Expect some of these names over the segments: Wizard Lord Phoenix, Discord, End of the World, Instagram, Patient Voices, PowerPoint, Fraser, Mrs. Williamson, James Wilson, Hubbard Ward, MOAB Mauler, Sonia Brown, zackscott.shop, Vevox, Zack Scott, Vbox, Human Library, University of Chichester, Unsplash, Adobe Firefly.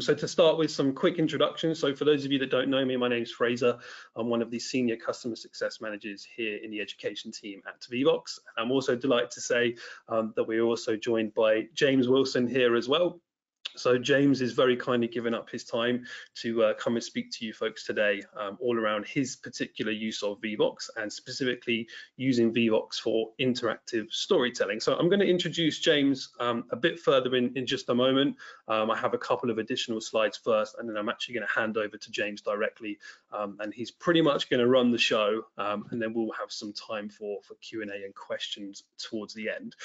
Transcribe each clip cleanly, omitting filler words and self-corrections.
So to start with, some quick introductions. So for those of you that don't know me, my name's Fraser. I'm one of the senior customer success managers here in the education team at Vbox. I'm also delighted to say that we're also joined by James Wilson here as well. So James is very kindly giving up his time to come and speak to you folks today all around his particular use of Vbox and specifically using Vbox for interactive storytelling. So I'm going to introduce James a bit further in just a moment. I have a couple of additional slides first, and then I'm actually going to hand over to James directly, and he's pretty much going to run the show, and then we'll have some time for Q&A and questions towards the end.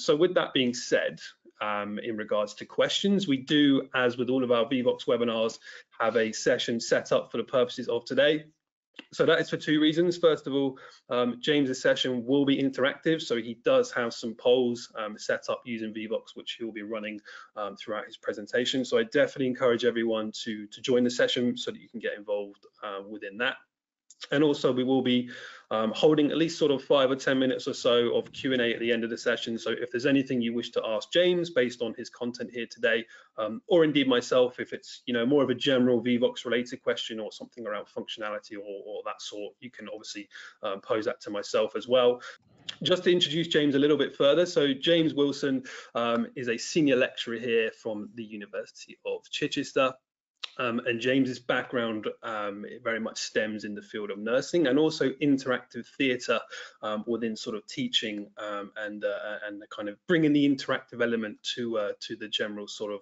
So with that being said, in regards to questions, we do, as with all of our Vbox webinars, have a session set up for the purposes of today. So that is for two reasons. First of all, James's session will be interactive, so he does have some polls set up using Vbox, which he'll be running throughout his presentation. So I definitely encourage everyone to join the session so that you can get involved within that. And also we will be holding at least sort of 5 or 10 minutes or so of Q&A at the end of the session. So if there's anything you wish to ask James based on his content here today, or indeed myself, if it's, you know, more of a general Vbox related question or something around functionality or that sort, you can obviously pose that to myself as well. Just to introduce James a little bit further, so James Wilson is a senior lecturer here from the University of Chichester. And James's background it very much stems in the field of nursing and also interactive theatre within sort of teaching and kind of bringing the interactive element to the general sort of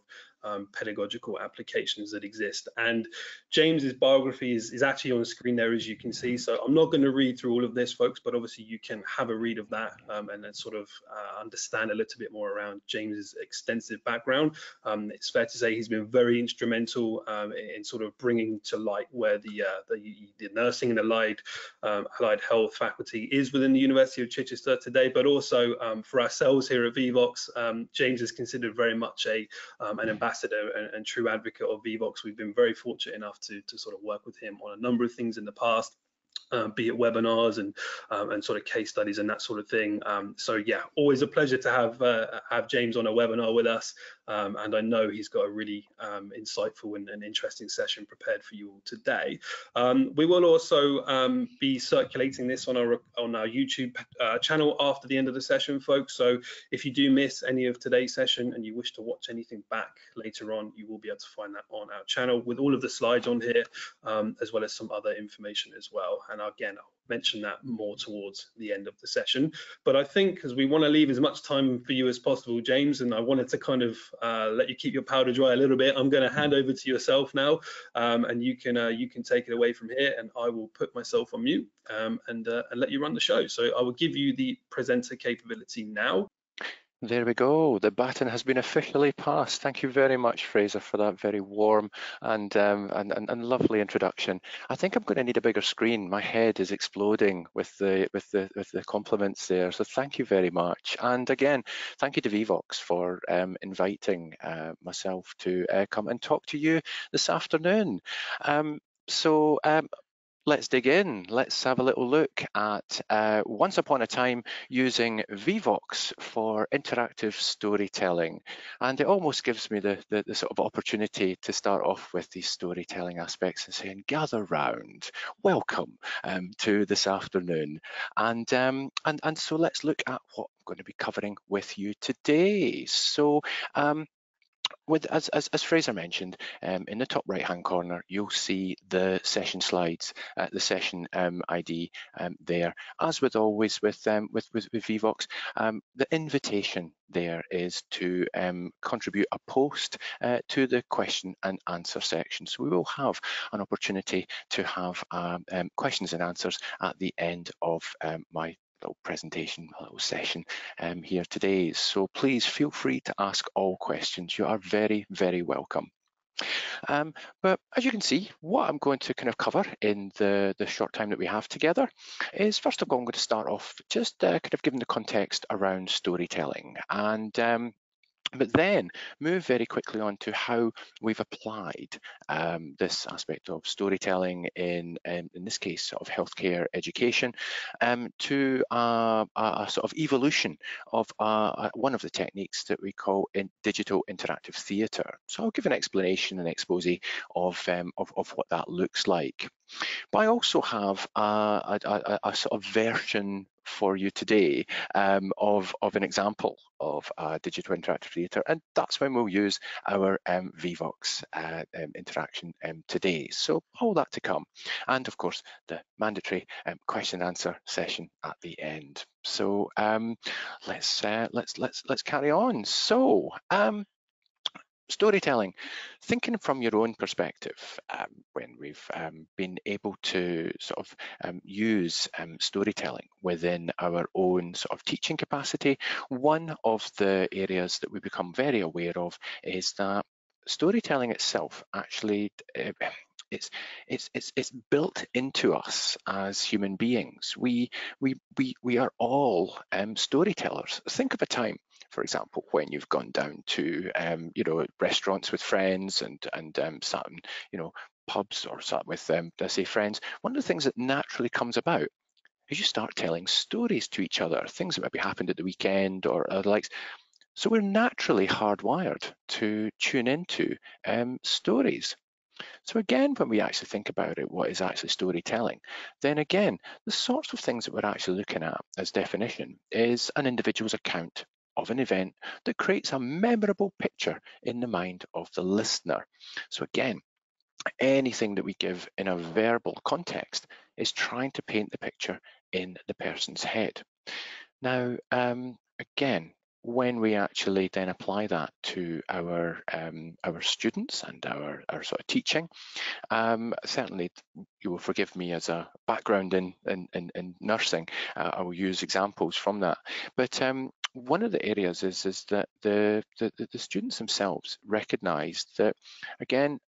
pedagogical applications that exist. And James's biography is actually on screen there, as you can see. So I'm not going to read through all of this, folks, but obviously you can have a read of that and then sort of understand a little bit more around James's extensive background. It's fair to say he's been very instrumental in sort of bringing to light where the nursing and allied health faculty is within the University of Chichester today, but also for ourselves here at Vbox, James is considered very much an ambassador and true advocate of Vbox. We've been very fortunate enough to sort of work with him on a number of things in the past, be it webinars and sort of case studies and that sort of thing. So yeah, always a pleasure to have James on a webinar with us, and I know he's got a really insightful and interesting session prepared for you all today. We will also be circulating this on our YouTube channel after the end of the session, folks. So if you do miss any of today's session and you wish to watch anything back later on, you will be able to find that on our channel with all of the slides on here, as well as some other information as well. And again, I'll mention that more towards the end of the session. But I think, because we want to leave as much time for you as possible, James, and I wanted to kind of let you keep your powder dry a little bit, I'm going to hand over to yourself now, and you can take it away from here, and I will put myself on mute and let you run the show. So I will give you the presenter capability now. There we go. The baton has been officially passed. Thank you very much, Fraser, for that very warm and lovely introduction. I think I'm going to need a bigger screen. My head is exploding with the compliments there. So thank you very much. And again, thank you to Vbox for inviting myself to come and talk to you this afternoon. Let's dig in. Let's have a little look at once upon a time using Vbox for interactive storytelling. And it almost gives me the sort of opportunity to start off with these storytelling aspects and saying, gather round, welcome to this afternoon. And so let's look at what I'm going to be covering with you today. So, as Fraser mentioned, in the top right hand corner you'll see the session slides, the session ID there. As with always with Vbox, the invitation there is to contribute a post to the question and answer section. So we will have an opportunity to have questions and answers at the end of my little presentation, a little session here today. So please feel free to ask all questions. You are very, very welcome. But as you can see, what I'm going to kind of cover in the short time that we have together is, first of all, I'm going to start off just kind of giving the context around storytelling. And But then move very quickly on to how we've applied this aspect of storytelling in this case sort of healthcare education to a sort of evolution of one of the techniques that we call digital interactive theatre. So I'll give an explanation and expose of what that looks like. But I also have a sort of version for you today of an example of digital interactive theatre, and that's when we'll use our Vvox interaction today. So all that to come, and of course the mandatory question and answer session at the end. So let's carry on. So storytelling, thinking from your own perspective, when we've been able to sort of use storytelling within our own sort of teaching capacity, one of the areas that we become very aware of is that storytelling itself actually it's built into us as human beings. We are all storytellers. Think of a time, for example, when you've gone down to you know, restaurants with friends and sat in, you know, pubs or sat with say friends. One of the things that naturally comes about is you start telling stories to each other, things that maybe happened at the weekend or the likes. So we're naturally hardwired to tune into stories. So again, when we actually think about it, what is actually storytelling? Then again, the sorts of things that we're actually looking at as definition is an individual's account of an event that creates a memorable picture in the mind of the listener. So again, anything that we give in a verbal context is trying to paint the picture in the person's head. Now, again, when we actually then apply that to our students and our sort of teaching, certainly you will forgive me as a background in nursing, I will use examples from that. But one of the areas is that the students themselves recognise that, again,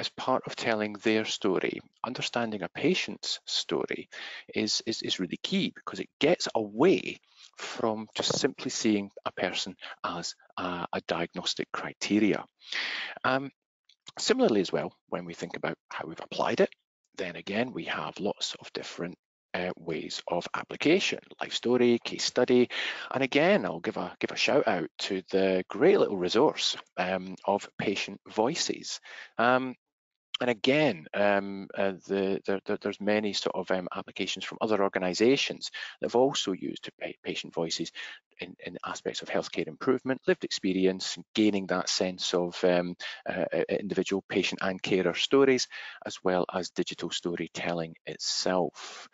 as part of telling their story, understanding a patient's story is really key, because it gets away from just simply seeing a person as a diagnostic criteria. Similarly as well, when we think about how we've applied it, then again, we have lots of different ways of application, life story, case study. And again, I'll give a shout out to the great little resource of Patient Voices. And again, there's many sort of applications from other organisations that have also used patient voices in aspects of healthcare improvement, lived experience, gaining that sense of individual patient and carer stories, as well as digital storytelling itself.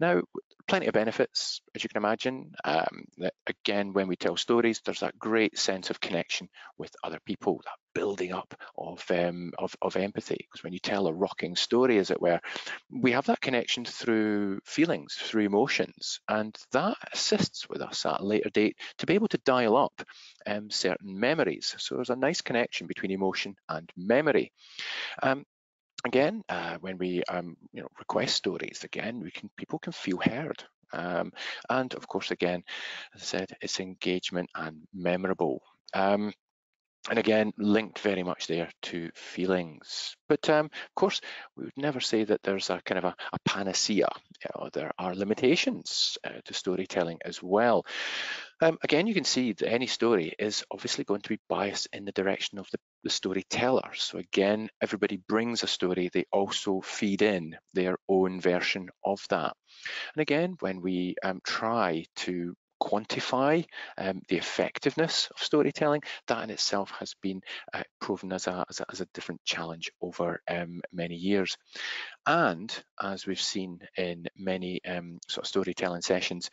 Now, plenty of benefits, as you can imagine. Again, when we tell stories, there's that great sense of connection with other people, that building up of empathy. Because when you tell a rocking story, as it were, we have that connection through feelings, through emotions, and that assists with us at a later date to be able to dial up certain memories. So there's a nice connection between emotion and memory. Again, when we you know, request stories, again, people can feel heard. And of course, again, as I said, it's engagement and memorable. And again, linked very much there to feelings. But of course, we would never say that there's a kind of a panacea. You know, there are limitations to storytelling as well. Again, you can see that any story is obviously going to be biased in the direction of the storyteller. So again, everybody brings a story. They also feed in their own version of that. And again, when we try to quantify the effectiveness of storytelling, that in itself has been proven as a different challenge over many years. And as we've seen in many sort of storytelling sessions,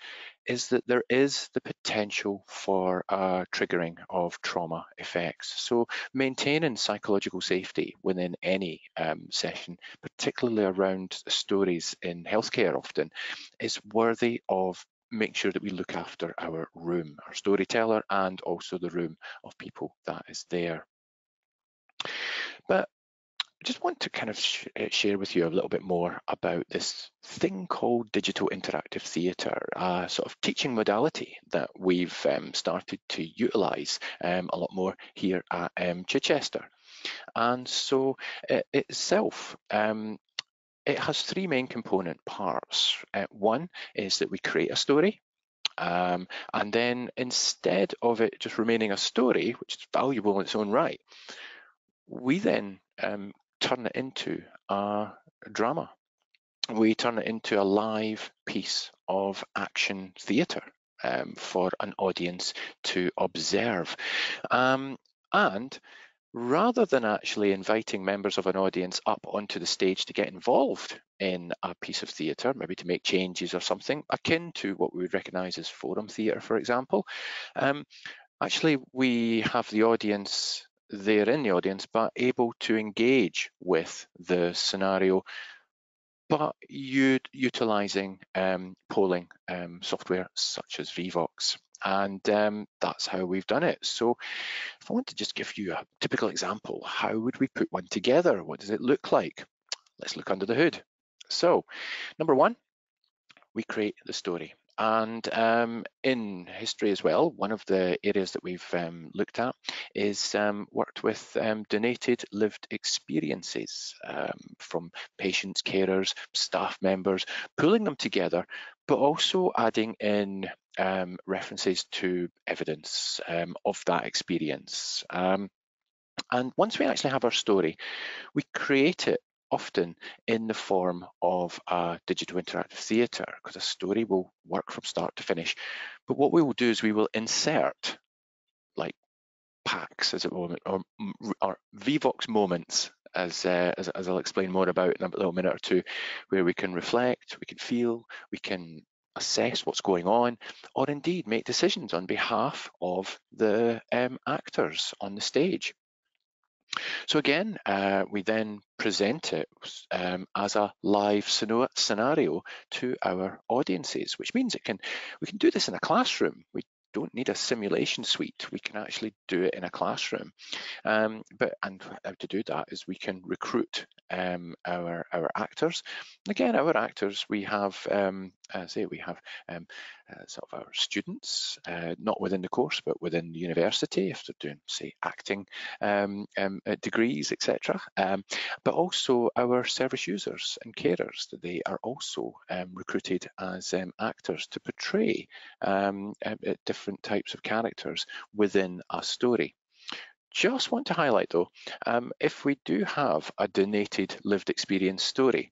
is that there is the potential for triggering of trauma effects. So maintaining psychological safety within any session, particularly around stories in healthcare often, is worthy of make sure that we look after our room, our storyteller, and also the room of people that is there. But I just want to kind of share with you a little bit more about this thing called digital interactive theatre, a sort of teaching modality that we've started to utilise a lot more here at Chichester. And so it itself, it has three main component parts. One is that we create a story. And then instead of it just remaining a story, which is valuable in its own right, we then turn it into a drama. We turn it into a live piece of action theatre for an audience to observe. And rather than actually inviting members of an audience up onto the stage to get involved in a piece of theatre, maybe to make changes or something akin to what we would recognise as forum theatre, for example, actually we have the audience there in the audience, but able to engage with the scenario, but utilising polling software such as Vvox. And that's how we've done it. So if I want to just give you a typical example, how would we put one together? What does it look like? Let's look under the hood. So number one, we create the story. And in history as well, one of the areas that we've looked at is worked with donated lived experiences from patients, carers, staff members, pulling them together, but also adding in references to evidence of that experience. And once we actually have our story, we create it often in the form of a digital interactive theatre, because a story will work from start to finish. But what we will do is we will insert, like packs as it were, or Vvox moments, as I'll explain more about in a little minute or two, where we can reflect, we can feel, we can assess what's going on, or indeed make decisions on behalf of the actors on the stage. So again, we then present it as a live scenario to our audiences, which means we can do this in a classroom. We don't need a simulation suite. We can actually do it in a classroom. And how to do that is we can recruit our actors. Again, our actors, we have, some of our students, not within the course, but within the university, if they're doing, say, acting degrees, etc. But also our service users and carers, they are also recruited as actors to portray different types of characters within a story. Just want to highlight though, if we do have a donated lived experience story,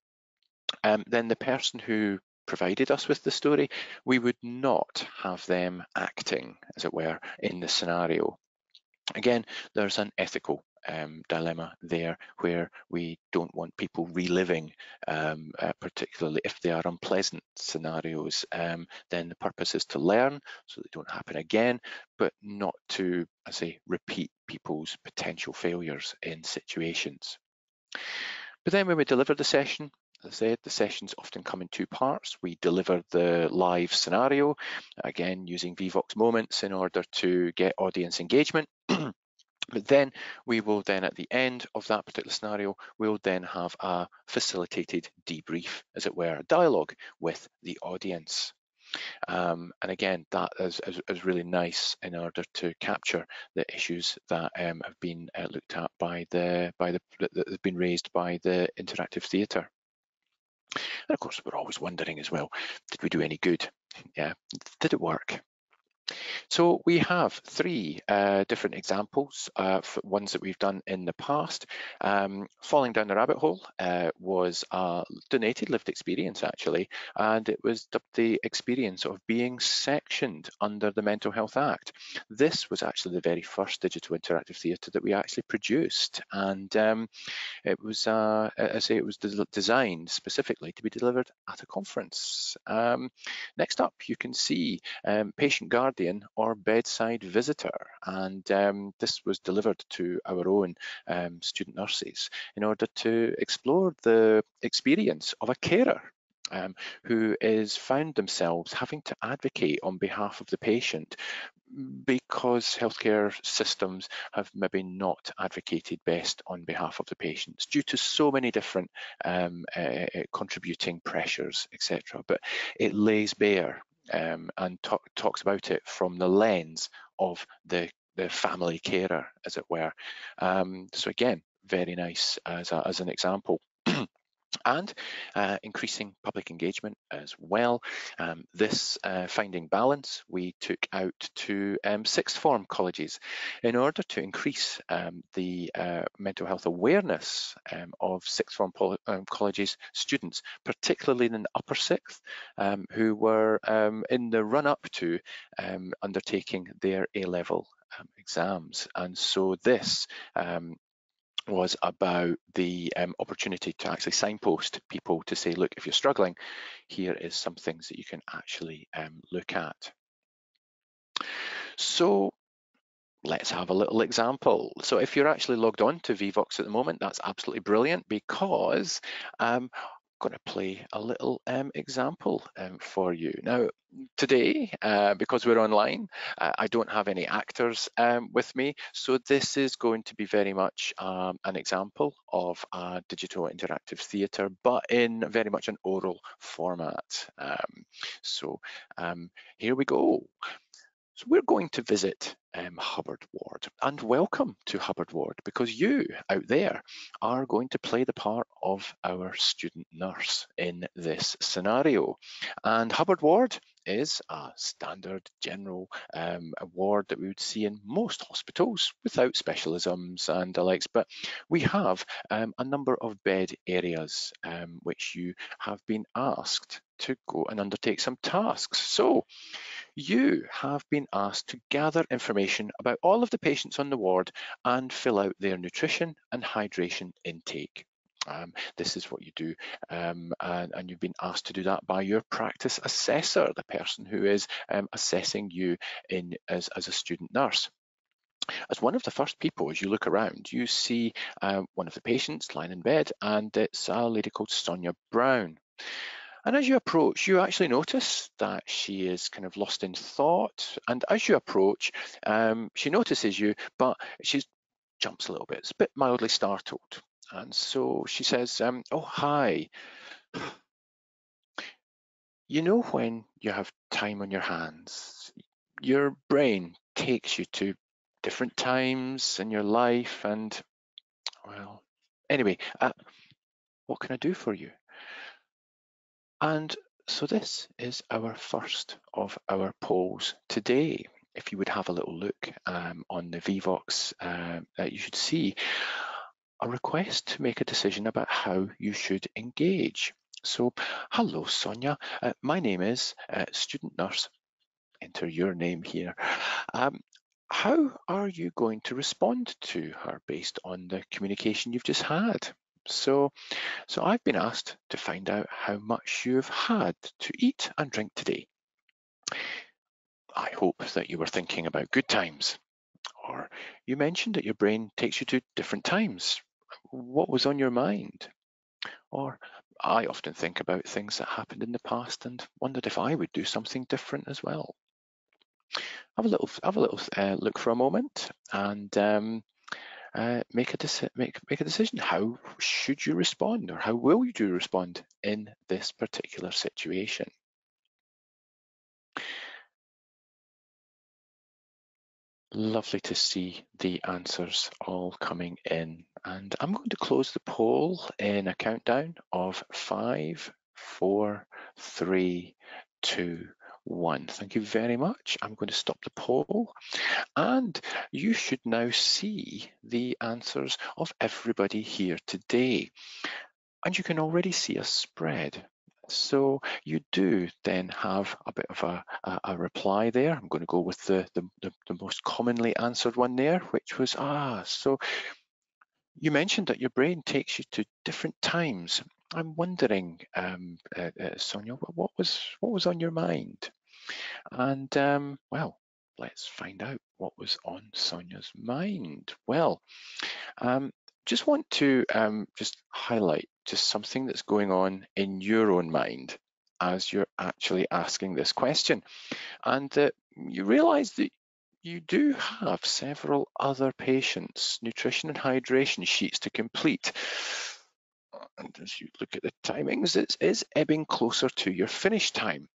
then the person who provided us with the story, we would not have them acting, as it were, in the scenario. Again, there's an ethical dilemma there, where we don't want people reliving, particularly if they are unpleasant scenarios. Then the purpose is to learn so they don't happen again, but not to, I say, repeat people's potential failures in situations. But then when we deliver the session, as I said, the sessions often come in two parts. We deliver the live scenario, again using Vvox moments in order to get audience engagement. But then we will then at the end of that particular scenario, we'll then have a facilitated debrief, as it were, a dialogue with the audience. And again, that is really nice in order to capture the issues that have been looked at that have been raised by the interactive theatre. And of course, we're always wondering as well, did we do any good? Yeah, did it work? So we have three different examples, ones that we've done in the past. Falling Down the Rabbit Hole was a donated lived experience actually, and it was the experience of being sectioned under the Mental Health Act. This was actually the very first digital interactive theatre that we actually produced, and it was, it was designed specifically to be delivered at a conference. Next up, you can see Patient Guardian or bedside visitor, and this was delivered to our own student nurses in order to explore the experience of a carer who is found themselves having to advocate on behalf of the patient because healthcare systems have maybe not advocated best on behalf of the patients due to so many different contributing pressures, etc. But it lays bare and talks about it from the lens of the family carer, as it were. So again, very nice as an example. And increasing public engagement as well. This finding balance we took out to sixth form colleges in order to increase the mental health awareness of sixth form colleges students, particularly in the upper sixth, who were in the run-up to undertaking their A-level exams. And so this was about the opportunity to actually signpost people to say, look, if you're struggling, here is some things that you can actually look at. So let's have a little example. So if you're actually logged on to Vvox at the moment, that's absolutely brilliant, because going to play a little example for you. Now, today, because we're online, I don't have any actors with me, so this is going to be very much an example of a digital interactive theatre, but in very much an oral format. Here we go. So we're going to visit Hubbard Ward, and welcome to Hubbard Ward, because you out there are going to play the part of our student nurse in this scenario. And Hubbard Ward is a standard general ward that we would see in most hospitals without specialisms and the likes, but we have a number of bed areas which you have been asked to go and undertake some tasks. So you have been asked to gather information about all of the patients on the ward and fill out their nutrition and hydration intake. This is what you do, and you've been asked to do that by your practice assessor, the person who is assessing you in as a student nurse. As one of the first people, as you look around, you see one of the patients lying in bed, and it's a lady called Sonia Brown. And as you approach, you actually notice that she is kind of lost in thought. And as you approach, she notices you, but she jumps a little bit. It's a bit mildly startled. And so she says, oh, hi. You know, when you have time on your hands, your brain takes you to different times in your life. And, well, anyway, what can I do for you? And so this is our first of our polls today. If you would have a little look on the Vvox, you should see a request to make a decision about how you should engage. So, hello, Sonia. My name is student nurse. Enter your name here. How are you going to respond to her based on the communication you've just had? So I've been asked to find out how much you've had to eat and drink today. I hope that you were thinking about good times, or you mentioned that your brain takes you to different times. What was on your mind? Or I often think about things that happened in the past and wondered if I would do something different as well. Have a little look for a moment, and make a decision. How should you respond, or how will you respond in this particular situation? Lovely to see the answers all coming in, and I'm going to close the poll in a countdown of 5, 4, 3, 2, 1. Thank you very much. I'm going to stop the poll, and you should now see the answers of everybody here today. And you can already see a spread. So you do then have a bit of a reply there. I'm going to go with the most commonly answered one there, which was, so you mentioned that your brain takes you to different times. I'm wondering, Sonia, what was on your mind? And well, let's find out what was on Sonia's mind. Well, just want to just highlight just something that's going on in your own mind as you're actually asking this question. And you realize that you do have several other patients' nutrition and hydration sheets to complete. And as you look at the timings, it is ebbing closer to your finish time.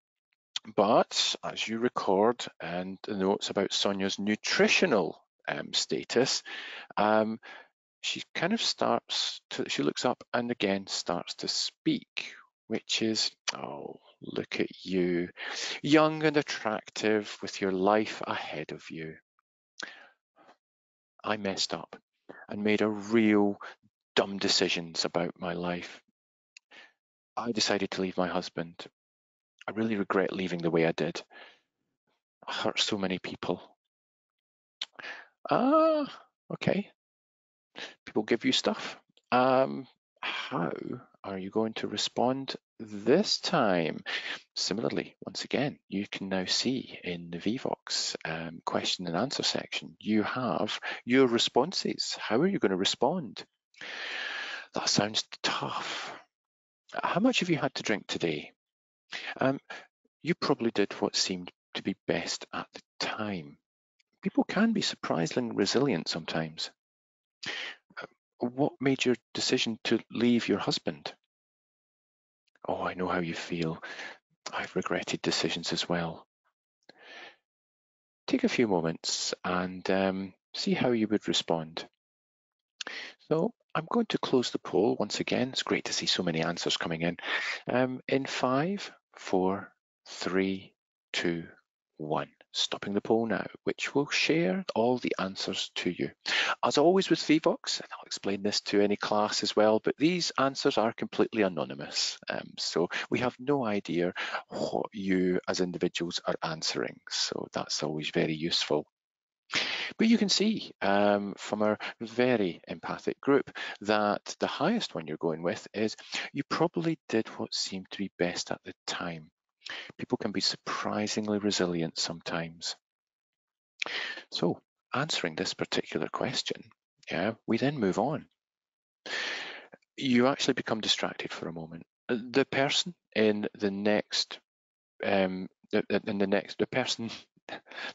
But as you record and the notes about Sonia's nutritional status, she kind of starts to, she looks up and again starts to speak, which is, oh, look at you, young and attractive with your life ahead of you. I messed up and made a real dumb decisions about my life. I decided to leave my husband. I really regret leaving the way I did. I hurt so many people. Ah, okay. People give you stuff. How are you going to respond this time? Similarly, once again, you can now see in the Vvox question and answer section, you have your responses. How are you going to respond? That sounds tough. How much have you had to drink today? You probably did what seemed to be best at the time. People can be surprisingly resilient sometimes. What made your decision to leave your husband? Oh, I know how you feel. I've regretted decisions as well. Take a few moments and see how you would respond. So I'm going to close the poll once again. It's great to see so many answers coming in 5, 4, 3, 2, 1. Stopping the poll now, which will share all the answers to you. As always with Vbox, and I'll explain this to any class as well, but these answers are completely anonymous. So we have no idea what you as individuals are answering. So that's always very useful. But you can see from our very empathic group that the highest one you're going with is you probably did what seemed to be best at the time. People can be surprisingly resilient sometimes. So answering this particular question, we then move on. You actually become distracted for a moment. The person in the next, the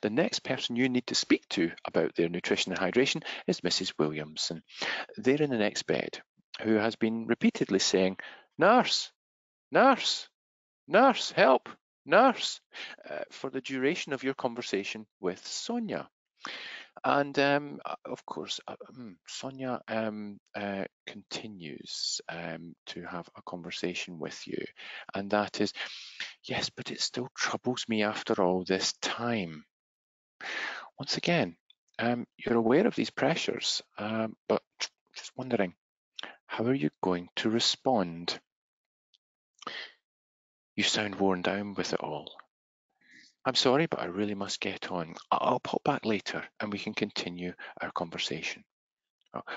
next person you need to speak to about their nutrition and hydration is Mrs. Williamson. They're in the next bed, who has been repeatedly saying, "Nurse, nurse, nurse, help, nurse," for the duration of your conversation with Sonia. And of course, Sonia continues to have a conversation with you. And that is, yes, but it still troubles me after all this time. Once again, you're aware of these pressures, but just wondering, how are you going to respond? You sound worn down with it all. I'm sorry, but I really must get on. I'll pop back later and we can continue our conversation.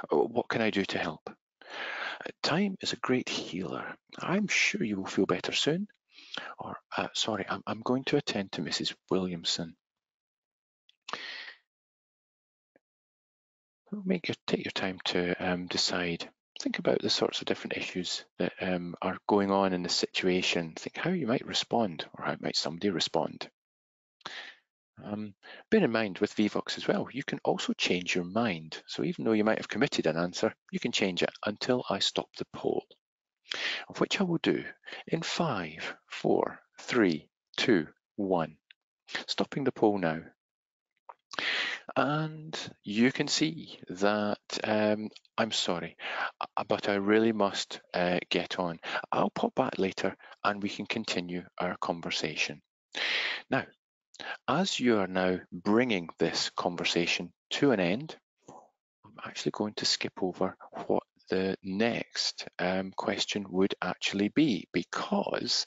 What can I do to help? Time is a great healer. I'm sure you will feel better soon. Or, sorry, I'm going to attend to Mrs. Williamson. Take your time to decide. Think about the sorts of different issues that are going on in the situation. Think how you might respond or how might somebody respond. Bear in mind with Vvox as well, you can also change your mind. So even though you might have committed an answer, you can change it until I stop the poll, of which I will do in 5, 4, 3, 2, 1. Stopping the poll now. And you can see that, I'm sorry, but I really must get on. I'll pop back later and we can continue our conversation. Now, as you are now bringing this conversation to an end, I'm actually going to skip over what the next question would actually be, because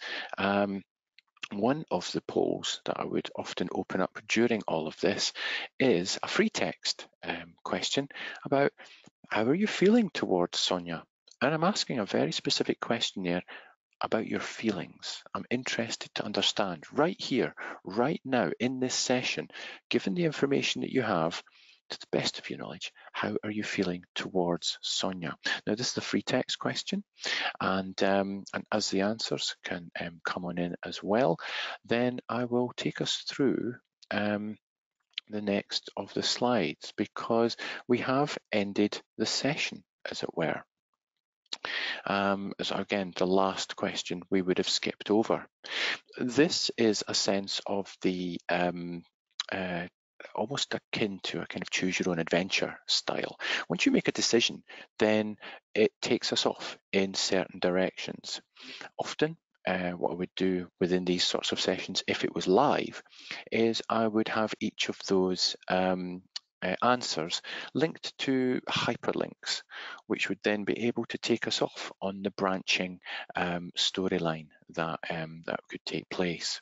one of the polls that I would often open up during all of this is a free text question about how are you feeling towards Sonia? And I'm asking a very specific question there about your feelings. I'm interested to understand right here, right now in this session, given the information that you have, to the best of your knowledge, how are you feeling towards Sonia? Now, this is a free text question, and as the answers can come on in as well, then I will take us through the next of the slides, because we have ended the session, as it were. So again, the last question we would have skipped over. This is a sense of the almost akin to a kind of choose your own adventure style. Once you make a decision, then it takes us off in certain directions. Often what I would do within these sorts of sessions, if it was live, is I would have each of those answers linked to hyperlinks, which would then be able to take us off on the branching storyline that that could take place.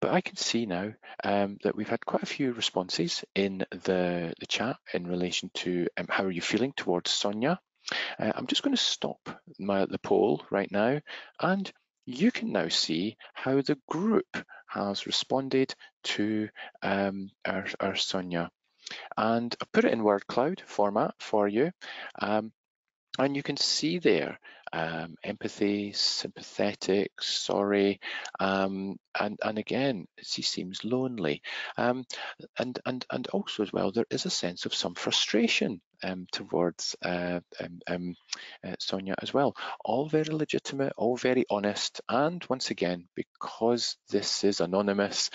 But I can see now that we've had quite a few responses in the chat in relation to how are you feeling towards Sonia. I'm just going to stop the poll right now, and you can now see how the group has responded to our Sonia. And I put it in word cloud format for you. And you can see there, empathy, sympathetic, sorry, and again, she seems lonely. And also as well, there is a sense of some frustration towards Sonia as well. All very legitimate, all very honest. And once again, because this is anonymous,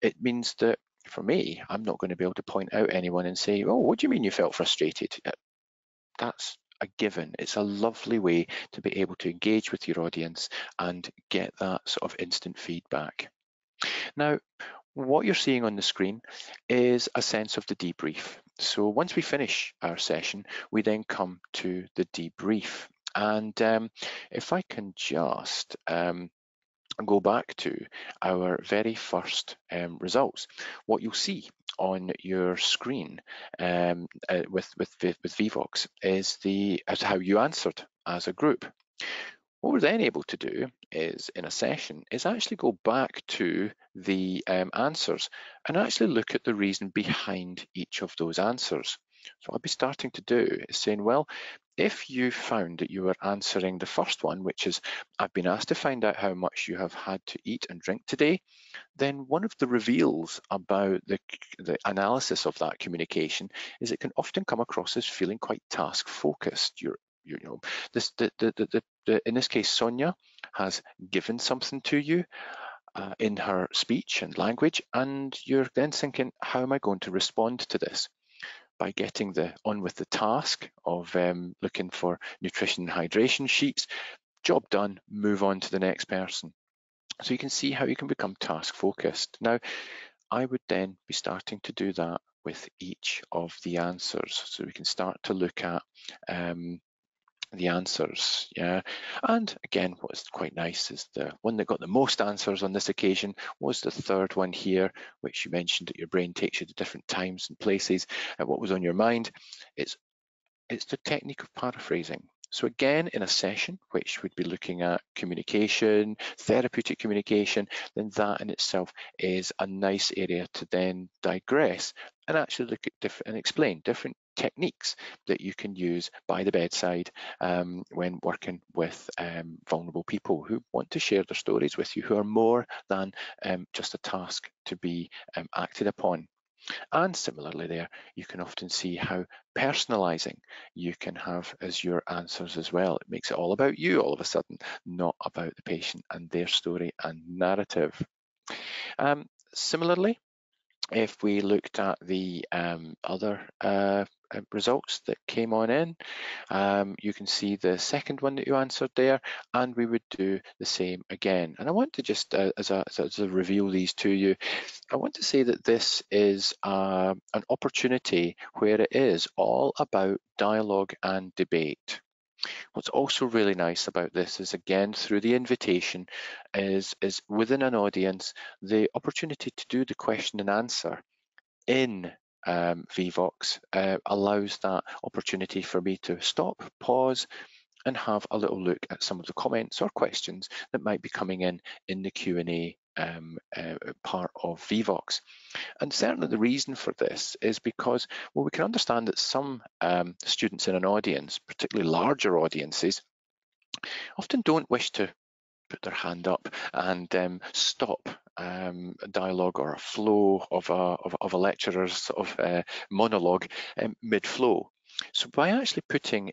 it means that for me, I'm not going to be able to point out anyone and say, oh, what do you mean you felt frustrated? That's a given. It's a lovely way to be able to engage with your audience and get that sort of instant feedback. Now, what you're seeing on the screen is a sense of the debrief. So once we finish our session, we then come to the debrief. And if I can just go back to our very first results, what you'll see on your screen with Vvox is how you answered as a group. What we're then able to do is, in a session, is actually go back to the answers and actually look at the reason behind each of those answers. So what I'll be starting to do is saying, well, if you found that you were answering the first one, which is, I've been asked to find out how much you have had to eat and drink today, then one of the reveals about the analysis of that communication is it can often come across as feeling quite task focused. In this case, Sonia has given something to you in her speech and language, and you're then thinking, how am I going to respond to this? By getting on with the task of looking for nutrition and hydration sheets, job done, move on to the next person. So you can see how you can become task focused. Now, I would then be starting to do that with each of the answers. So we can start to look at the answers, yeah. And again, what's quite nice is the one that got the most answers on this occasion was the third one here, which you mentioned that your brain takes you to different times and places and what was on your mind. It's the technique of paraphrasing. So again, in a session, which would be looking at communication, therapeutic communication, then that in itself is a nice area to then digress and actually look at and explain different techniques that you can use by the bedside when working with vulnerable people who want to share their stories with you, who are more than just a task to be acted upon. And similarly there, you can often see how personalizing you can have as your answers as well. It makes it all about you all of a sudden, not about the patient and their story and narrative. Similarly, if we looked at the other results that came on in, you can see the second one that you answered there, and we would do the same again. And I want to just, as I reveal these to you, I want to say that this is an opportunity where it is all about dialogue and debate. What's also really nice about this is, again, through the invitation, is within an audience, the opportunity to do the question and answer in Vvox allows that opportunity for me to stop, pause, and have a little look at some of the comments or questions that might be coming in the Q&A part of Vvox. And certainly the reason for this is because, well, we can understand that some students in an audience, particularly larger audiences, often don't wish to put their hand up and stop a dialogue or a flow of a lecturer's sort of monologue mid-flow. So by actually putting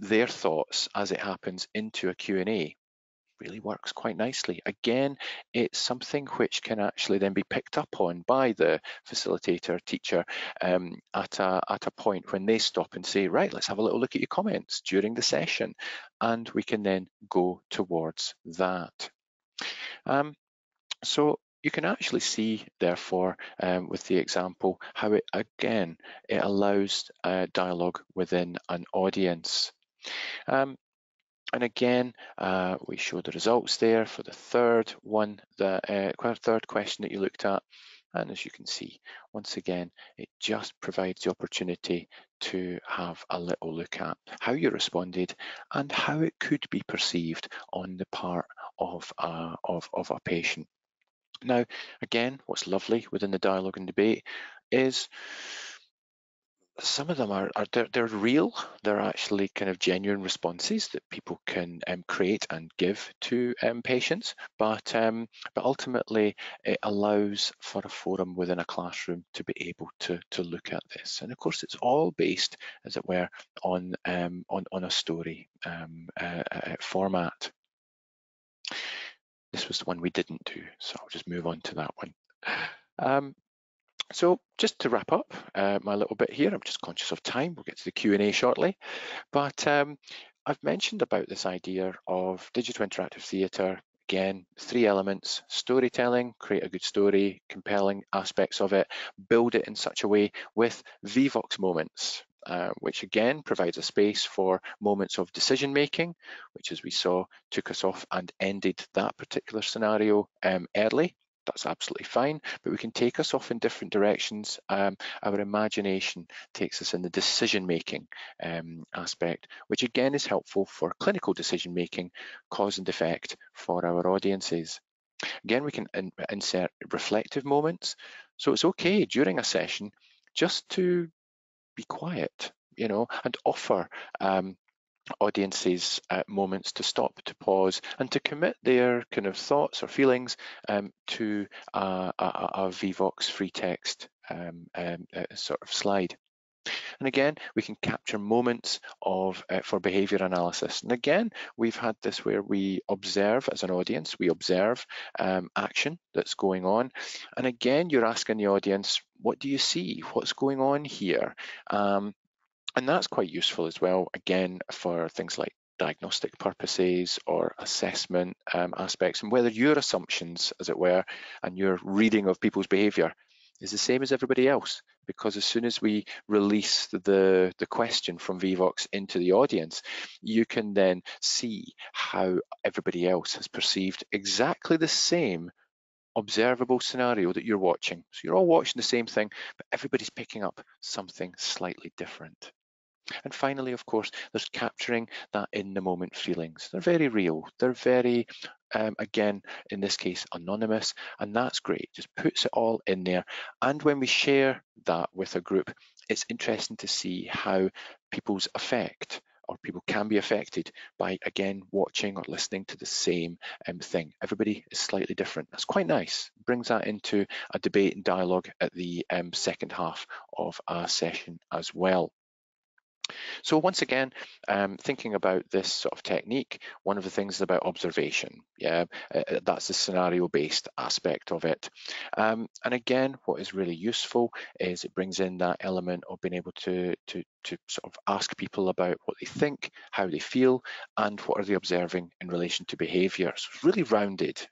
their thoughts as it happens into a Q&A really works quite nicely. Again, it's something which can actually then be picked up on by the facilitator, teacher, at a point when they stop and say, right, let's have a little look at your comments during the session. And we can then go towards that. So you can actually see, therefore, with the example, how it, again, it allows dialogue within an audience. And again, we show the results there for the third one, the third question that you looked at. And as you can see, once again, it just provides the opportunity to have a little look at how you responded and how it could be perceived on the part of a patient. Now, again, what's lovely within the dialogue and debate is some of them they're real. They're actually kind of genuine responses that people can create and give to patients, but ultimately it allows for a forum within a classroom to be able to look at this. And of course, it's all based, as it were, on a story format. This was the one we didn't do, so I'll just move on to that one. So just to wrap up my little bit here, I'm just conscious of time, we'll get to the Q&A shortly, but I've mentioned about this idea of digital interactive theatre. Again, three elements: storytelling, create a good story, compelling aspects of it, build it in such a way with Vvox moments, which again provides a space for moments of decision making, which, as we saw, took us off and ended that particular scenario early. That's absolutely fine, but we can take us off in different directions. Our imagination takes us in the decision-making aspect, which again is helpful for clinical decision-making, cause and effect for our audiences. Again, we can insert reflective moments. So it's okay during a session just to be quiet, you know, and offer audiences moments to stop, to pause, and to commit their kind of thoughts or feelings to a Vvox free text sort of slide. And again, we can capture moments of for behaviour analysis. And again, we've had this where we observe as an audience, we observe action that's going on. And again, you're asking the audience, what do you see? What's going on here? And that's quite useful as well, again, for things like diagnostic purposes or assessment aspects, and whether your assumptions, as it were, and your reading of people's behaviour is the same as everybody else. Because as soon as we release the question from Vvox into the audience, you can then see how everybody else has perceived exactly the same observable scenario that you're watching. So you're all watching the same thing, but everybody's picking up something slightly different. And finally, of course, there's capturing that in the moment feelings. They're very real. They're very, again, in this case, anonymous, and that's great. Just puts it all in there. And when we share that with a group, it's interesting to see how people's affect, or people can be affected by, again, watching or listening to the same thing. Everybody is slightly different. That's quite nice. Brings that into a debate and dialogue at the second half of our session as well. So once again, thinking about this sort of technique, one of the things is about observation. Yeah, that's the scenario-based aspect of it. And again, what is really useful is it brings in that element of being able to sort of ask people about what they think, how they feel, and what are they observing in relation to behaviour. So it's really rounded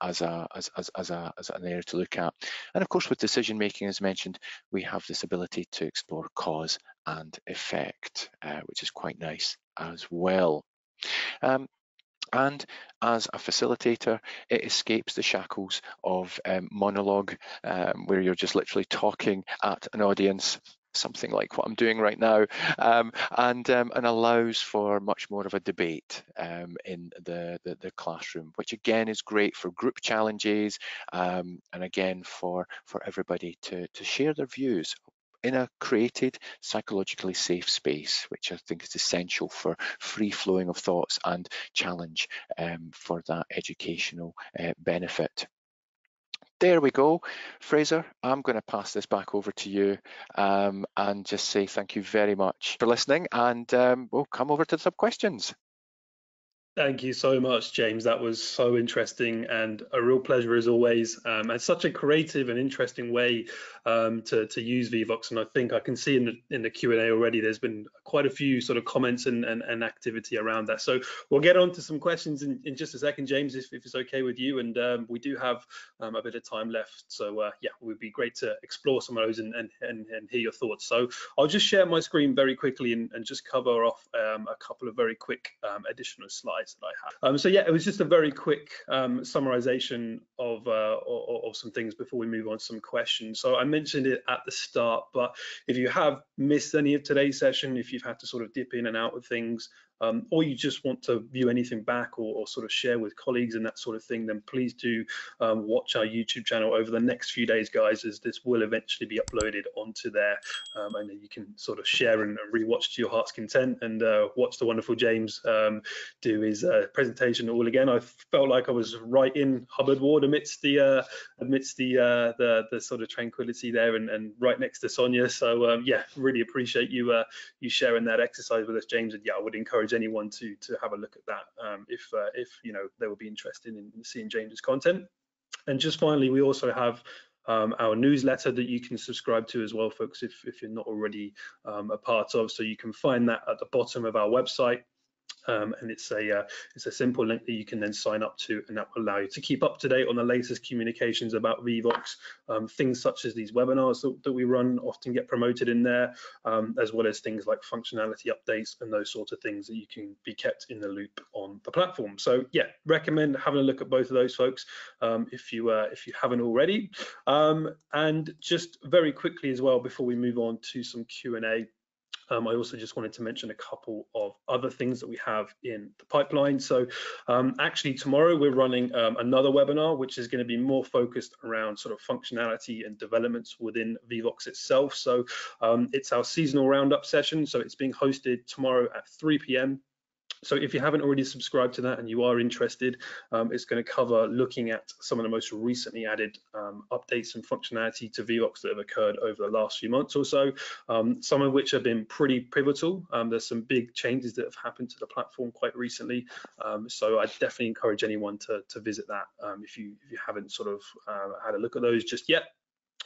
as an area to look at. And of course, with decision making, as mentioned, we have this ability to explore cause and effect, which is quite nice as well. And as a facilitator, it escapes the shackles of monologue, where you're just literally talking at an audience something like what I'm doing right now, and allows for much more of a debate in the classroom, which again is great for group challenges, and again for everybody to share their views in a created, psychologically safe space, which I think is essential for free flowing of thoughts and challenge for that educational benefit. There we go. Fraser, I'm going to pass this back over to you and just say thank you very much for listening, and we'll come over to some questions. Thank you so much, James. That was so interesting and a real pleasure as always. And such a creative and interesting way to use Vvox. And I think I can see in the Q&A already, there's been quite a few sort of comments and activity around that. So we'll get on to some questions in just a second, James, if it's okay with you. And we do have a bit of time left. So yeah, it would be great to explore some of those and hear your thoughts. So I'll just share my screen very quickly and just cover off a couple of very quick additional slides that I have. So yeah, it was just a very quick summarization of some things before we move on to some questions. So I mentioned it at the start, but if you have missed any of today's session, if you've had to sort of dip in and out of things, or you just want to view anything back or sort of share with colleagues and that sort of thing, then please do watch our YouTube channel over the next few days, guys, as this will eventually be uploaded onto there. And then you can sort of share and rewatch to your heart's content and watch the wonderful James do his presentation all again. I felt like I was right in Hubbard Ward amidst the sort of tranquility there and right next to Sonia. So yeah, really appreciate you you sharing that exercise with us, James. And yeah, I would encourage anyone to have a look at that if you know they would be interested in seeing James's content. And just finally, we also have our newsletter that you can subscribe to as well, folks, if you're not already a part of. So you can find that at the bottom of our website. And it's a simple link that you can then sign up to, and that will allow you to keep up to date on the latest communications about Vvox. Things such as these webinars that we run often get promoted in there, as well as things like functionality updates and those sorts of things that you can be kept in the loop on the platform. So yeah, recommend having a look at both of those, folks, if you haven't already. And just very quickly as well, before we move on to some Q&A, I also just wanted to mention a couple of other things that we have in the pipeline. So actually tomorrow we're running another webinar, which is going to be more focused around sort of functionality and developments within Vvox itself. So it's our seasonal roundup session. So it's being hosted tomorrow at 3 p.m. So if you haven't already subscribed to that and you are interested, it's going to cover looking at some of the most recently added updates and functionality to Vvox that have occurred over the last few months or so, some of which have been pretty pivotal. There's some big changes that have happened to the platform quite recently. So I definitely encourage anyone to visit that if you haven't sort of had a look at those just yet.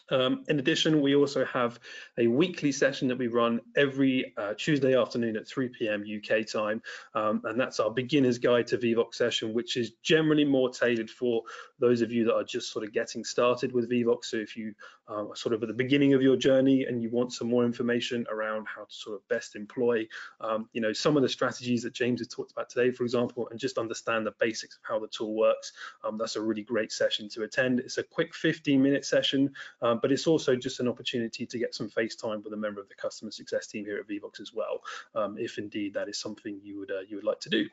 In addition, we also have a weekly session that we run every Tuesday afternoon at 3 p.m. UK time, and that's our beginner's guide to Vvox session, which is generally more tailored for those of you that are just sort of getting started with Vvox. So if you are sort of at the beginning of your journey and you want some more information around how to sort of best employ, you know, some of the strategies that James has talked about today, for example, and just understand the basics of how the tool works, that's a really great session to attend. It's a quick 15-minute session. But it's also just an opportunity to get some face time with a member of the customer success team here at Vvox as well, if indeed that is something you would like to do.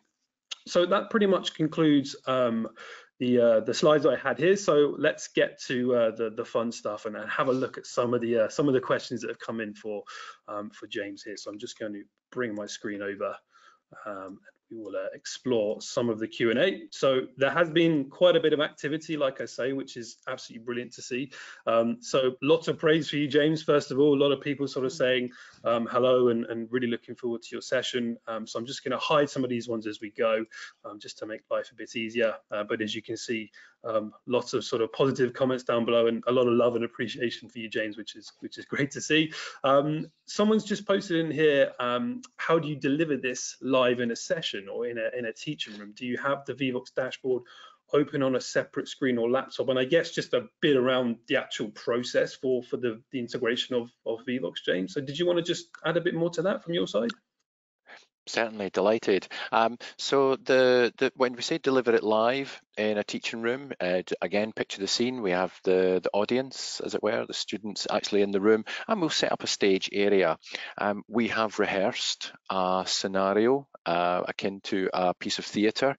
So that pretty much concludes the slides I had here. So let's get to the fun stuff and have a look at some of the questions that have come in for James here. So I'm just going to bring my screen over. We will explore some of the Q&A. So there has been quite a bit of activity, like I say, which is absolutely brilliant to see. So lots of praise for you, James. First of all, a lot of people sort of saying hello and really looking forward to your session. So I'm just going to hide some of these ones as we go, just to make life a bit easier. But as you can see, lots of sort of positive comments down below and a lot of love and appreciation for you, James, which is great to see. Someone's just posted in here, how do you deliver this live in a session or in a teaching room? Do you have the Vvox dashboard open on a separate screen or laptop? And I guess just a bit around the actual process for the integration of Vvox, James. So did you want to just add a bit more to that from your side? Certainly, delighted. So when we say deliver it live in a teaching room, again, picture the scene. We have the audience, as it were, the students actually in the room, and we'll set up a stage area. We have rehearsed a scenario akin to a piece of theatre,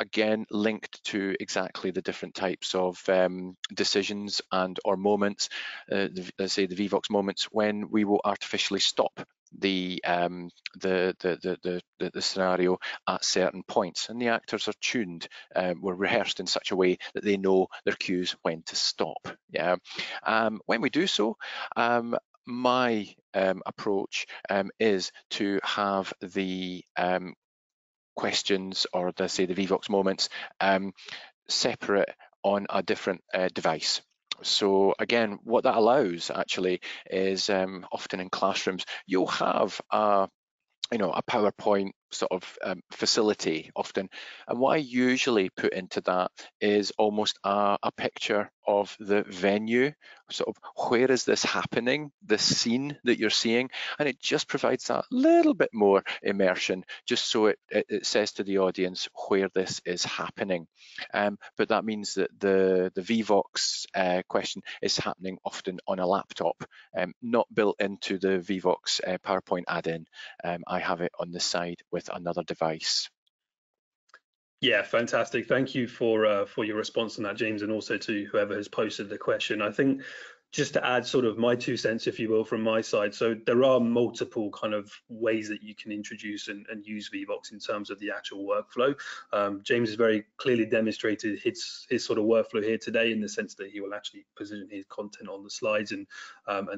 again, linked to exactly the different types of decisions and or moments, let's say the Vvox moments, when we will artificially stop the scenario at certain points, and the actors are tuned, were rehearsed in such a way that they know their cues when to stop. Yeah, when we do so, my approach is to have the questions, or let's say the Vvox moments, separate on a different device. So again, what that allows actually is often in classrooms you'll have a PowerPoint sort of facility often, and what I usually put into that is almost a picture of the venue, sort of where is this happening, the scene that you're seeing, and it just provides that little bit more immersion, just so it says to the audience where this is happening. But that means that the Vvox question is happening often on a laptop, not built into the Vvox PowerPoint add-in. I have it on the side with another device. Yeah, fantastic. Thank you for your response on that, James, and also to whoever has posted the question. I think just to add sort of my 2 cents, if you will, from my side. So there are multiple kind of ways that you can introduce and use Vvox in terms of the actual workflow. James has very clearly demonstrated his sort of workflow here today, in the sense that he will actually position his content on the slides and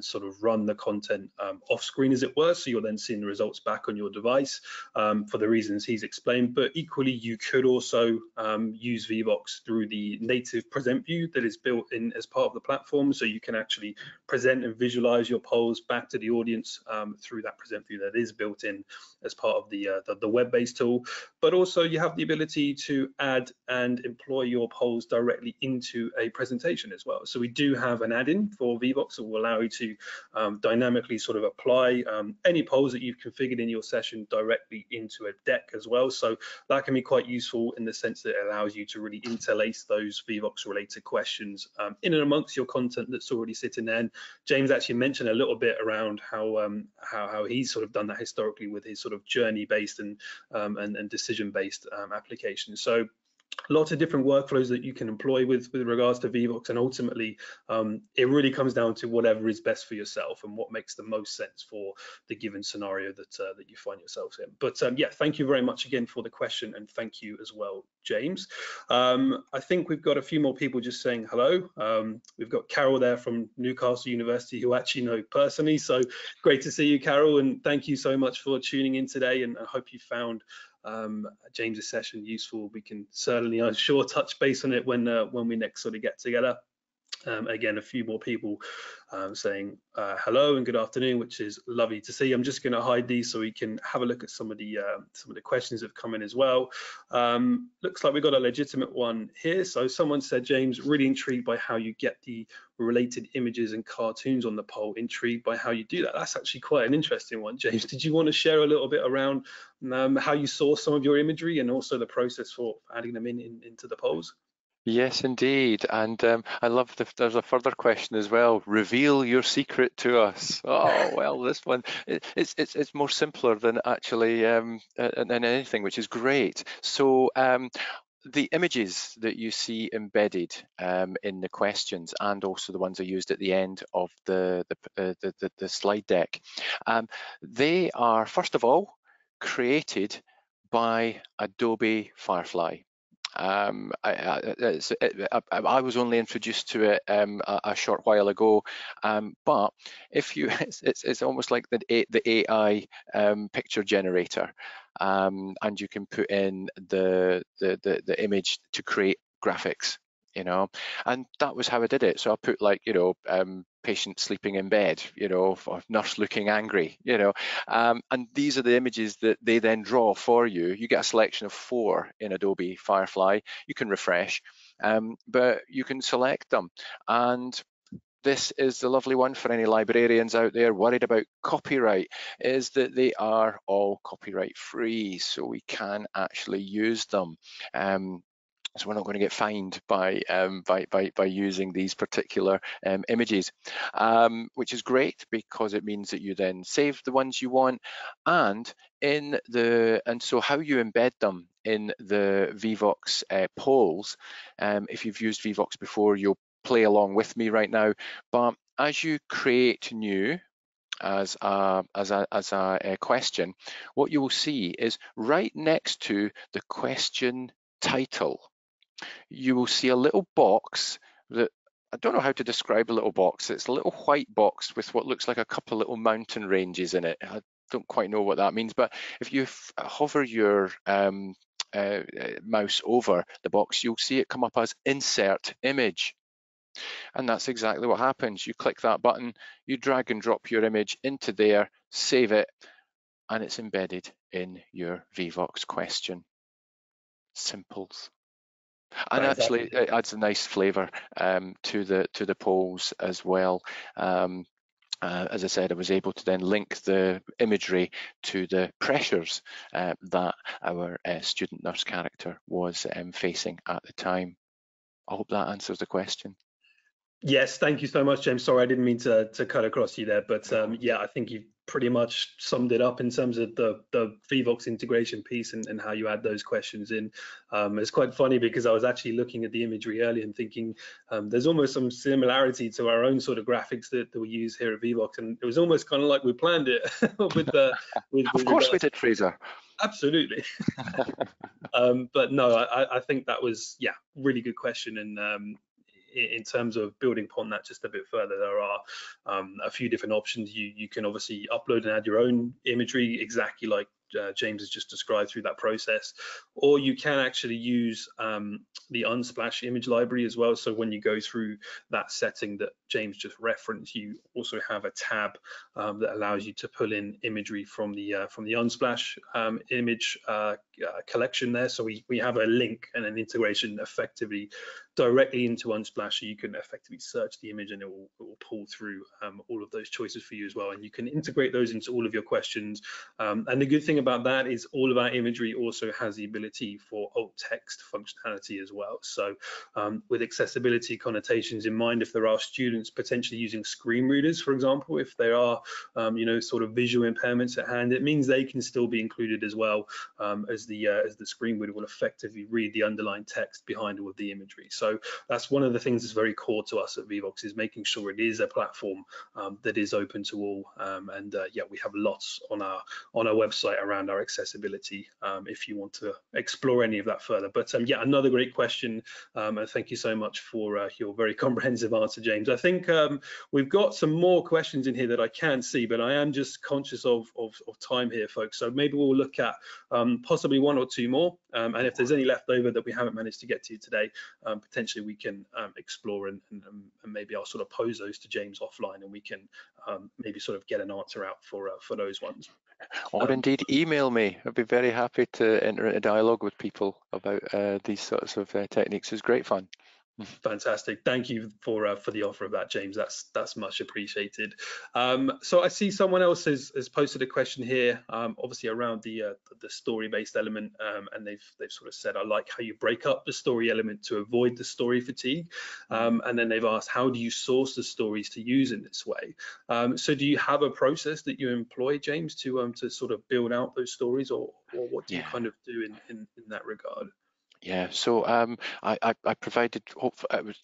sort of run the content off screen, as it were. So you're then seeing the results back on your device for the reasons he's explained. But equally, you could also use Vvox through the native present view that is built in as part of the platform. So you can actually present and visualize your polls back to the audience through that present view that is built in as part of the web-based tool. But also you have the ability to add and employ your polls directly into a presentation as well. So we do have an add-in for Vvox that will allow you to dynamically sort of apply any polls that you've configured in your session directly into a deck as well. So that can be quite useful in the sense that it allows you to really interlace those Vvox related questions in and amongst your content that's already sitting there. And James actually mentioned a little bit around how he's sort of done that historically with his sort of journey-based and decision-based applications. So lots of different workflows that you can employ with regards to Vvox, and ultimately it really comes down to whatever is best for yourself and what makes the most sense for the given scenario that you find yourselves in. But yeah, thank you very much again for the question, and thank you as well, James. I think we've got a few more people just saying hello. We've got Carol there from Newcastle University, who I actually know personally, so great to see you, Carol, and thank you so much for tuning in today, and I hope you found James's session useful. We can certainly, I'm sure, touch base on it when we next sort of get together. Again, a few more people saying hello and good afternoon, which is lovely to see. I'm just going to hide these so we can have a look at some of the questions that have come in as well. Looks like we've got a legitimate one here. So someone said, James, really intrigued by how you get the related images and cartoons on the poll, intrigued by how you do that. That's actually quite an interesting one, James. Did you want to share a little bit around how you source some of your imagery and also the process for adding them into the polls? Yes, indeed, and I love there's a further question as well. Reveal your secret to us. Oh well, this one it's more simpler than actually than anything, which is great. So the images that you see embedded in the questions, and also the ones I used at the end of the slide deck, they are first of all created by Adobe Firefly. I was only introduced to it a short while ago, but if you, it's almost like the AI picture generator, and you can put in the image to create graphics, you know, and that was how I did it. So I put, like, you know, patient sleeping in bed, you know, or nurse looking angry, you know, and these are the images that they then draw for you. You get a selection of 4 in Adobe Firefly. You can refresh, but you can select them, and this is the lovely one for any librarians out there worried about copyright, is that they are all copyright free, so we can actually use them. So we're not going to get fined by using these particular images, which is great because it means that you then save the ones you want, and so how you embed them in the Vvox polls. If you've used Vvox before, you'll play along with me right now. But as you create new as a question, what you will see is right next to the question title, you will see a little box that I don't know how to describe. A little box, it's a little white box with what looks like a couple little mountain ranges in it. I don't quite know what that means, but if you hover your mouse over the box, you'll see it come up as insert image, and that's exactly what happens. You click that button, you drag and drop your image into there, save it, and it's embedded in your Vvox question. Simples. And actually it adds a nice flavor to the polls as well. As I said, I was able to then link the imagery to the pressures that our student nurse character was facing at the time. I hope that answers the question. Yes, thank you so much, James. Sorry, I didn't mean to cut across you there, but yeah, I think you've pretty much summed it up in terms of the Vvox integration piece and how you add those questions in. It's quite funny because I was actually looking at the imagery earlier and thinking there's almost some similarity to our own sort of graphics that we use here at Vvox, and it was almost kind of like we planned it with of course we did, Fraser. Absolutely. But no, I think that was, yeah, really good question. And in terms of building upon that just a bit further, there are a few different options. You can obviously upload and add your own imagery exactly like James has just described through that process, or you can actually use the Unsplash image library as well. So when you go through that setting that James just referenced, you also have a tab that allows you to pull in imagery from the Unsplash image collection there. So we have a link and an integration effectively directly into Unsplash, so you can effectively search the image and it will pull through all of those choices for you as well, and you can integrate those into all of your questions. And the good thing about that is all of our imagery also has the ability for alt text functionality as well. So with accessibility connotations in mind, if there are students potentially using screen readers, for example, if there are you know, sort of visual impairments at hand, it means they can still be included as well, as the screen reader will effectively read the underlying text behind all of the imagery. So that's one of the things that's very core to us at Vvox, is making sure it is a platform that is open to all. Yeah, we have lots on our website around our accessibility if you want to explore any of that further. But yeah, another great question, and thank you so much for your very comprehensive answer, James. I think we've got some more questions in here that I can see, but I am just conscious of time here, folks. So maybe we'll look at possibly one or two more, and if there's any left over that we haven't managed to get to today, potentially we can explore and maybe I'll sort of pose those to James offline, and we can maybe sort of get an answer out for those ones. Or indeed email me. I'd be very happy to enter a dialogue with people about these sorts of techniques. It's great fun. Fantastic. Thank you for the offer of that, James. That's much appreciated. So I see someone else has posted a question here, obviously around the story-based element, and they've sort of said, I like how you break up the story element to avoid the story fatigue. And then they've asked, how do you source the stories to use in this way? So do you have a process that you employ, James, to sort of build out those stories, or what do you kind of do in that regard? Yeah, so I provided,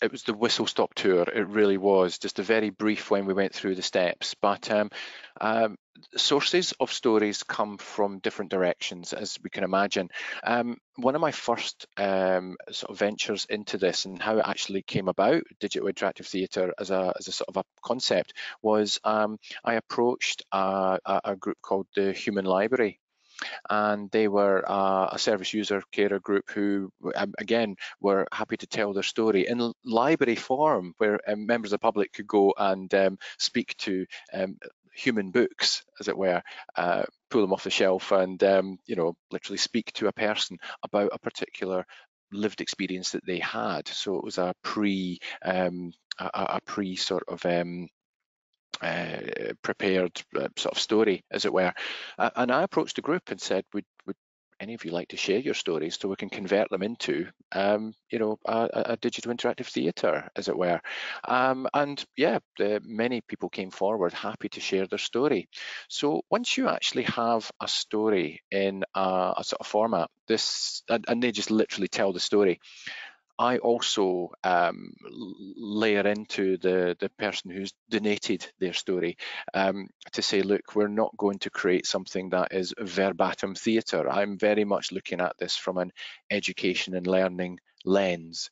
it was the whistle stop tour. It really was just a very brief when we went through the steps, but sources of stories come from different directions, as we can imagine. One of my first sort of ventures into this and how it actually came about, digital interactive theatre as a sort of a concept, was I approached a group called the Human Library. And they were a service user carer group who, again, were happy to tell their story in library form, where members of the public could go and speak to human books, as it were, pull them off the shelf and, you know, literally speak to a person about a particular lived experience that they had. So it was a prepared story, as it were. And I approached the group and said, would any of you like to share your stories so we can convert them into, a digital interactive theatre, as it were. And yeah, many people came forward happy to share their story. So once you actually have a story in a sort of format, and they just literally tell the story, I also layer into the person who's donated their story to say, look, we're not going to create something that is verbatim theatre. I'm very much looking at this from an education and learning lens.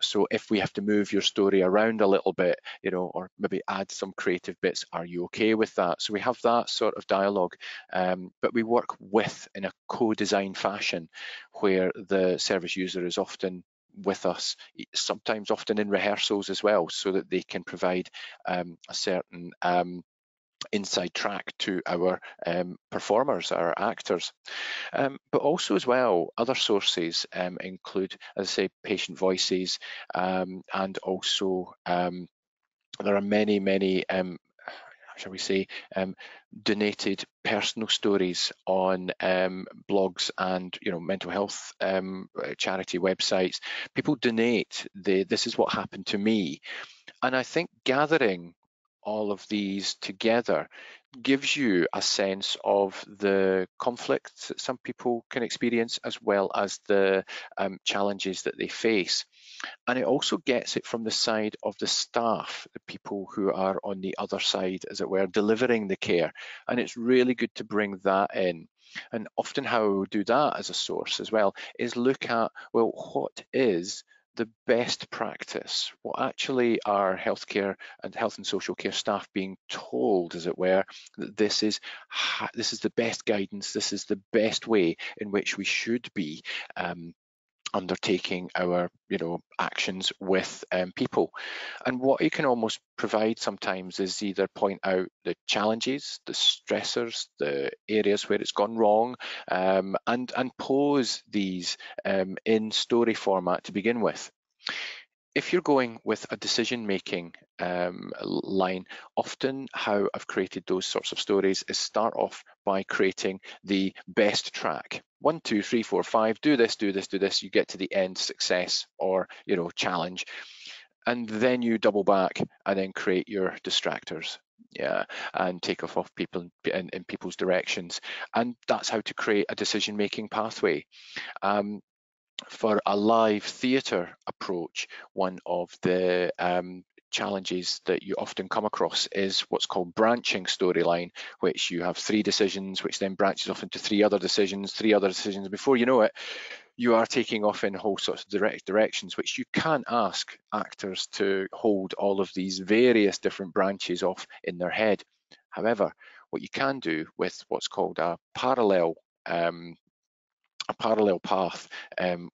So if we have to move your story around a little bit, or maybe add some creative bits, are you okay with that? So we have that sort of dialogue, but we work with in a co-design fashion where the service user is often with us, sometimes often in rehearsals as well, so that they can provide a certain inside track to our performers, our actors. But also as well, other sources include, as I say, Patient Voices, and also there are many, shall we say, donated personal stories on blogs and mental health charity websites. People donate this is what happened to me, and I think gathering all of these together gives you a sense of the conflicts that some people can experience, as well as the challenges that they face. And it also gets it from the side of the staff, the people who are on the other side, as it were, delivering the care. And it's really good to bring that in. And often how we do that as a source as well is look at, well, what is the best practice? What actually are healthcare and health and social care staff being told, as it were, that this is the best guidance, this is the best way in which we should be undertaking our actions with people. And what you can almost provide sometimes is either point out the challenges, the stressors, the areas where it's gone wrong, and pose these in story format to begin with. If you're going with a decision-making line, often how I've created those sorts of stories is start off by creating the best track. 1, 2, 3, 4, 5, do this, do this, do this. You get to the end, success or challenge. And then you double back and then create your distractors. Yeah, and take off people in people's directions. And that's how to create a decision-making pathway. For a live theatre approach, one of the challenges that you often come across is what's called branching storyline, which you have 3 decisions, which then branches off into 3 other decisions, 3 other decisions. Before you know it, you are taking off in whole sorts of directions, which you can't ask actors to hold all of these various different branches off in their head. However, what you can do with what's called a parallel path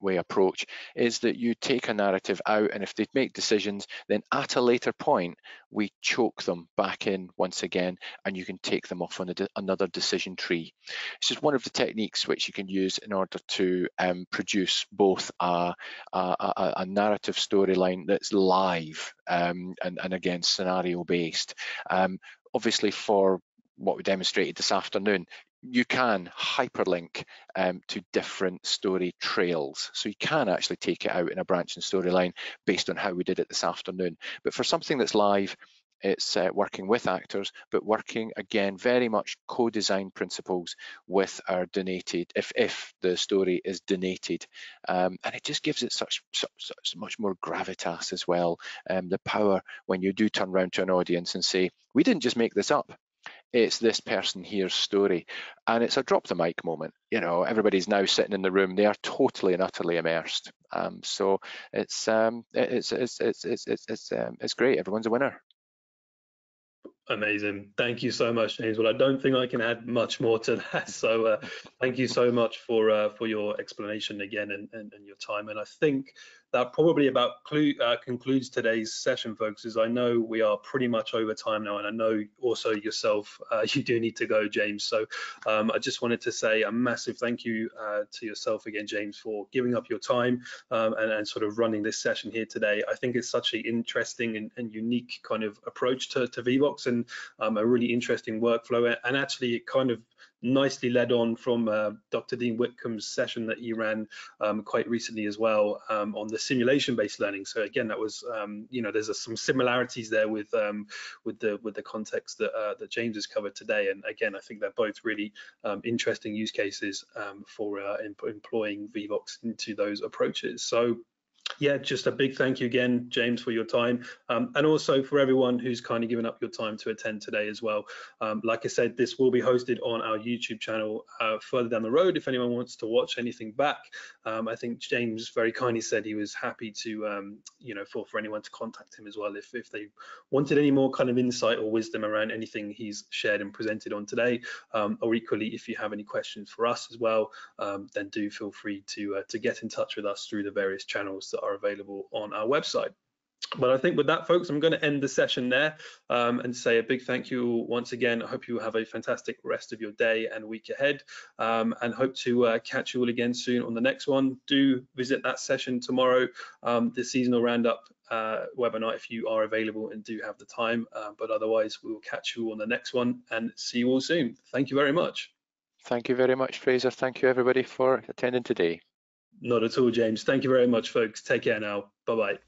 way approach is that you take a narrative out, and if they make decisions, then at a later point we choke them back in once again, and you can take them off on another decision tree. It's just one of the techniques which you can use in order to produce both a narrative storyline that's live and again scenario based. Obviously, for what we demonstrated this afternoon, you can hyperlink to different story trails. So you can actually take it out in a branching storyline based on how we did it this afternoon. But for something that's live, it's working with actors, but working again very much co-design principles with our donated, if the story is donated, and it just gives it such much more gravitas as well. The power when you do turn around to an audience and say, we didn't just make this up, it's this person here's story. And it's a drop the mic moment. Everybody's now sitting in the room, they are totally and utterly immersed. So it's great. Everyone's a winner. Amazing. Thank you so much, James. Well, I don't think I can add much more to that. So thank you so much for your explanation again and your time. And I think that probably about concludes today's session, folks, as I know we are pretty much over time now, and I know also yourself, you do need to go, James. So I just wanted to say a massive thank you to yourself again, James, for giving up your time and sort of running this session here today. I think it's such an interesting and unique kind of approach to Vbox, and a really interesting workflow, and actually it kind of nicely led on from Dr. Dean Whitcomb's session that he ran quite recently as well, on the simulation-based learning. So again, that was, you know, there's some similarities there with the context that that James has covered today. And again, I think they're both really interesting use cases for employing Vbox into those approaches. So yeah, just a big thank you again, James, for your time, and also for everyone who's kind of given up your time to attend today as well. Like I said, this will be hosted on our YouTube channel further down the road if anyone wants to watch anything back. I think James very kindly said he was happy to, you know, for anyone to contact him as well if they wanted any more kind of insight or wisdom around anything he's shared and presented on today, or equally if you have any questions for us as well, then do feel free to get in touch with us through the various channels that are available on our website. But I think with that, folks, I'm going to end the session there, and say a big thank you once again. I hope you have a fantastic rest of your day and week ahead, and hope to catch you all again soon on the next one. Do visit that session tomorrow, the seasonal roundup webinar, if you are available and do have the time, but otherwise we will catch you on the next one and see you all soon. Thank you very much. Thank you very much, Fraser. Thank you everybody for attending today. Not at all, James. Thank you very much, folks. Take care now. Bye-bye.